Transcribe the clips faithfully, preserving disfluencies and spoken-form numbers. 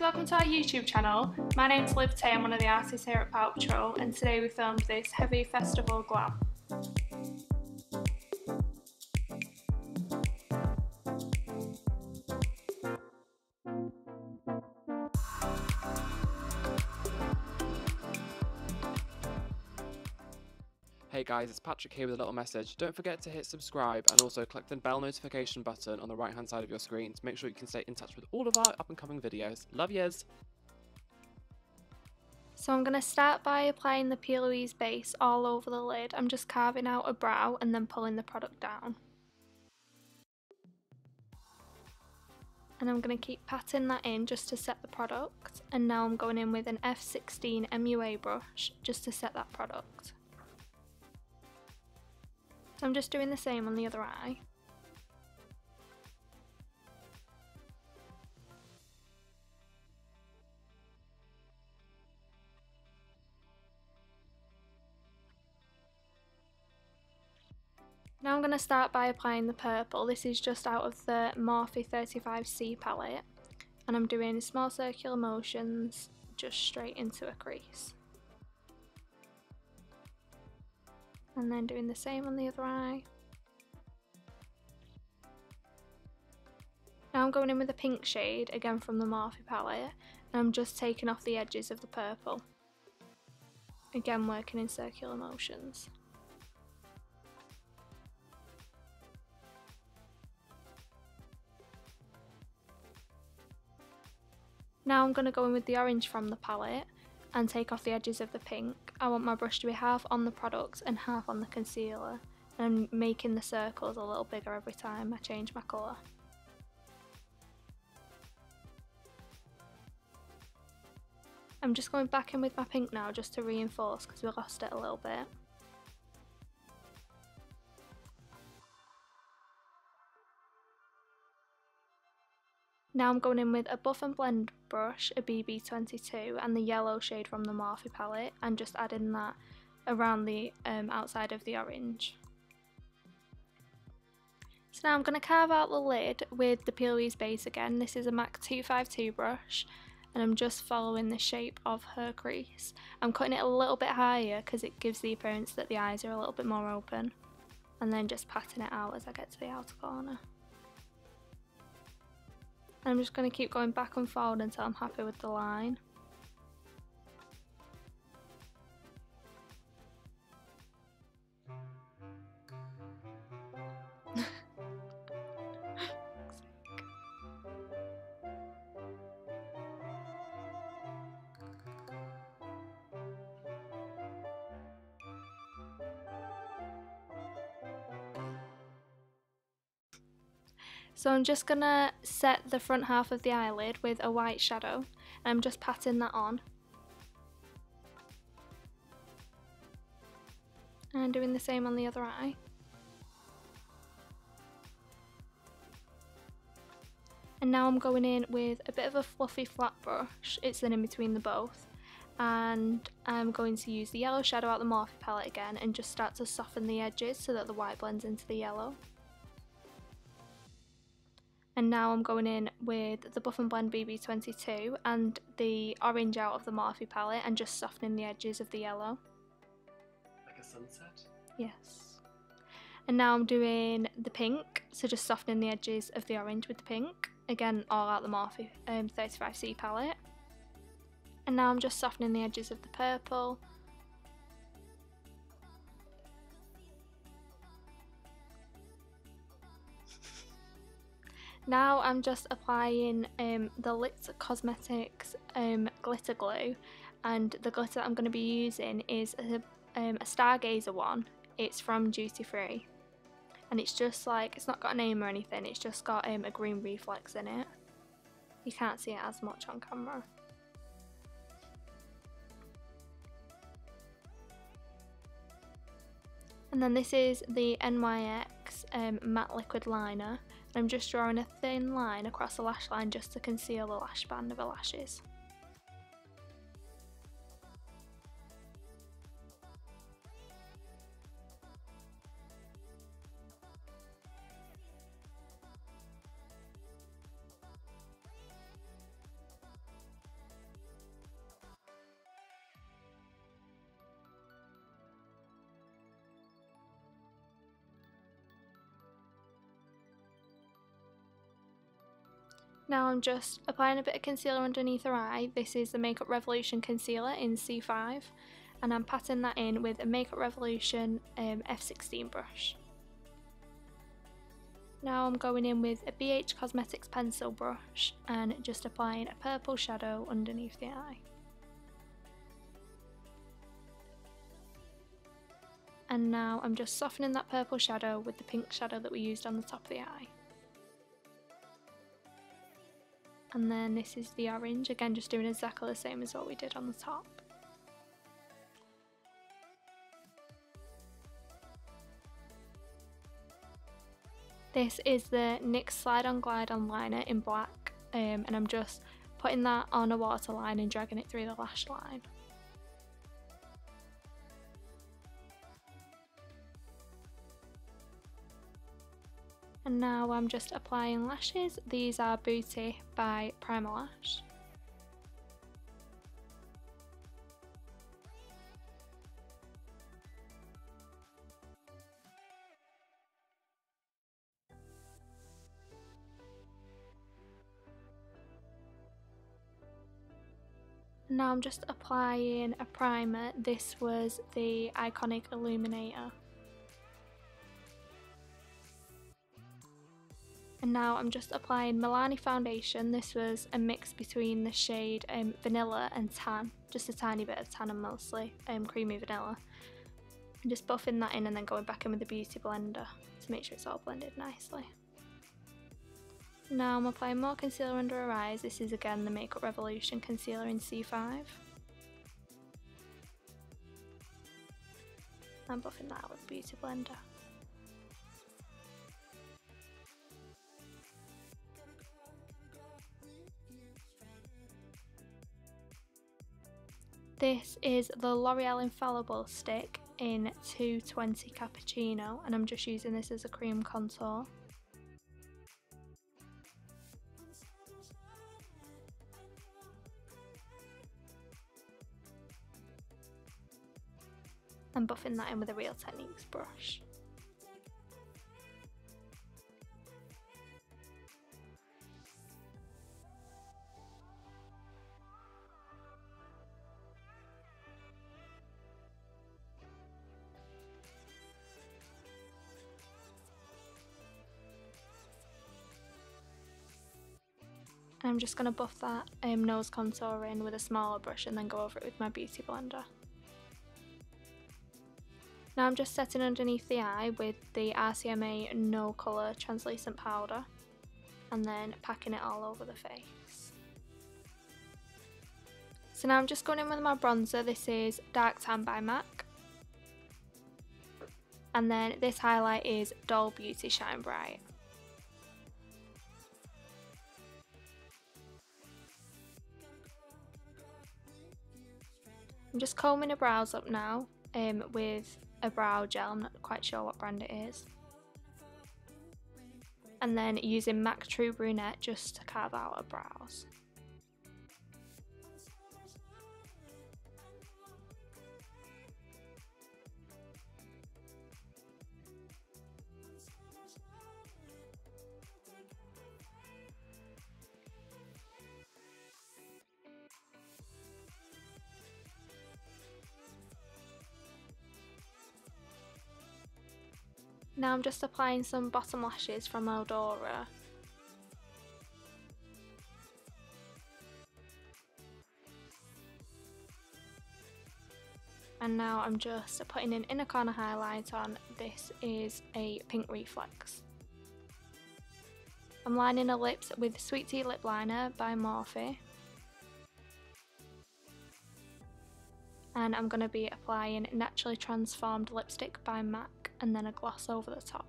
welcome to our YouTube channel. My name's Liv Tay, I'm one of the artists here at Pout Patrol, and today we filmed this heavy festival glam. Hey guys, it's Patrick here with a little message. Don't forget to hit subscribe and also click the bell notification button on the right hand side of your screen to make sure you can stay in touch with all of our up and coming videos. Love yous! So I'm going to start by applying the P Louise base all over the lid. I'm just carving out a brow and then pulling the product down. And I'm going to keep patting that in just to set the product, and now I'm going in with an F sixteen M U A brush just to set that product. So I'm just doing the same on the other eye. Now I'm going to start by applying the purple. This is just out of the Morphe thirty-five C palette, and I'm doing small circular motions just straight into a crease. And then doing the same on the other eye. Now I'm going in with a pink shade, again from the Morphe palette, and I'm just taking off the edges of the purple. Again working in circular motions. Now I'm going to go in with the orange from the palette and take off the edges of the pink. I want my brush to be half on the product and half on the concealer, and I'm making the circles a little bigger every time I change my colour. I'm just going back in with my pink now just to reinforce because we lost it a little bit. Now I'm going in with a buff and blend brush, a B B twenty-two, and the yellow shade from the Morphe palette, and just adding that around the um, outside of the orange. So now I'm going to carve out the lid with the P Louise base again. This is a MAC two fifty-two brush, and I'm just following the shape of her crease. I'm cutting it a little bit higher because it gives the appearance that the eyes are a little bit more open, and then just patting it out as I get to the outer corner. I'm just going to keep going back and forward until I'm happy with the line. So I'm just going to set the front half of the eyelid with a white shadow, and I'm just patting that on. And doing the same on the other eye. And now I'm going in with a bit of a fluffy flat brush, it's in between the both, and I'm going to use the yellow shadow out the Morphe palette again and just start to soften the edges so that the white blends into the yellow. And now I'm going in with the Buff and Blend B B twenty-two and the orange out of the Morphe palette and just softening the edges of the yellow. Like a sunset? Yes. And now I'm doing the pink, so just softening the edges of the orange with the pink. Again, all out the Morphe um, thirty-five C palette. And now I'm just softening the edges of the purple. Now I'm just applying um, the Lit Cosmetics um, glitter glue, and the glitter that I'm going to be using is a, um, a Stargazer one. It's from Duty Free, and it's just like, it's not got a name or anything, it's just got um, a green reflex in it. You can't see it as much on camera. And then this is the N Y X um, matte liquid liner. I'm just drawing a thin line across the lash line just to conceal the lash band of her lashes. Now I'm just applying a bit of concealer underneath her eye. This is the Makeup Revolution concealer in C five, and I'm patting that in with a Makeup Revolution um, F sixteen brush. Now I'm going in with a B H Cosmetics pencil brush and just applying a purple shadow underneath the eye. And now I'm just softening that purple shadow with the pink shadow that we used on the top of the eye. And then this is the orange, again just doing exactly the same as what we did on the top. This is the NYX Slide On Glide On Liner in black, um, and I'm just putting that on a waterline and dragging it through the lash line. And now I'm just applying lashes. These are Beauty by Primer Lash. Now I'm just applying a primer. This was the Iconic Illuminator. And now I'm just applying Milani foundation. This was a mix between the shade um, Vanilla and Tan. Just a tiny bit of tan and mostly um, creamy vanilla. And just buffing that in and then going back in with the Beauty Blender to make sure it's all blended nicely. Now I'm applying more concealer under her eyes. This is again the Makeup Revolution concealer in C five. I'm buffing that out with the Beauty Blender. This is the L'Oreal Infallible stick in two twenty Cappuccino, and I'm just using this as a cream contour. And buffing that in with a Real Techniques brush. And I'm just going to buff that um, nose contour in with a smaller brush and then go over it with my Beauty Blender. Now I'm just setting underneath the eye with the R C M A No Colour Translucent Powder and then packing it all over the face. So now I'm just going in with my bronzer. This is Dark Tan by MAC. And then this highlight is Doll Beauty Shine Bright. I'm just combing her brows up now um, with a brow gel. I'm not quite sure what brand it is. And then using MAC True Brunette just to carve out her brows. Now I'm just applying some bottom lashes from Eldora. And now I'm just putting an inner corner highlight on. This is a pink reflex. I'm lining her lips with Sweet Tea Lip Liner by Morphe. And I'm going to be applying Naturally Transformed Lipstick by MAC. And then a gloss over the top.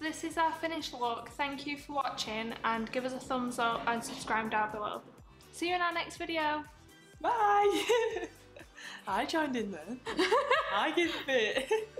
This is our finished look. Thank you for watching, and give us a thumbs up and subscribe down below. See you in our next video. Bye! I joined in there. I give it.